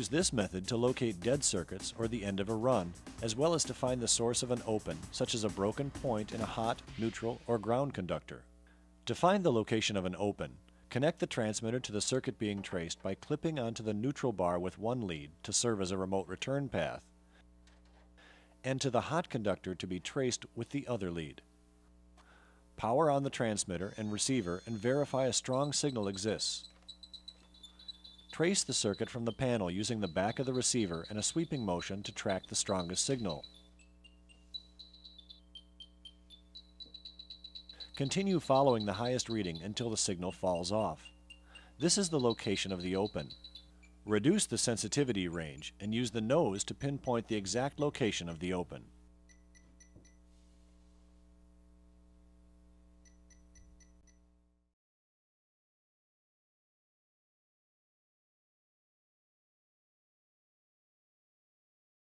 use this method to locate dead circuits or the end of a run, as well as to find the source of an open, such as a broken point in a hot, neutral, or ground conductor. To find the location of an open, connect the transmitter to the circuit being traced by clipping onto the neutral bar with one lead to serve as a remote return path, and to the hot conductor to be traced with the other lead. Power on the transmitter and receiver and verify a strong signal exists. Trace the circuit from the panel using the back of the receiver and a sweeping motion to track the strongest signal. Continue following the highest reading until the signal falls off. This is the location of the open. Reduce the sensitivity range and use the nose to pinpoint the exact location of the open.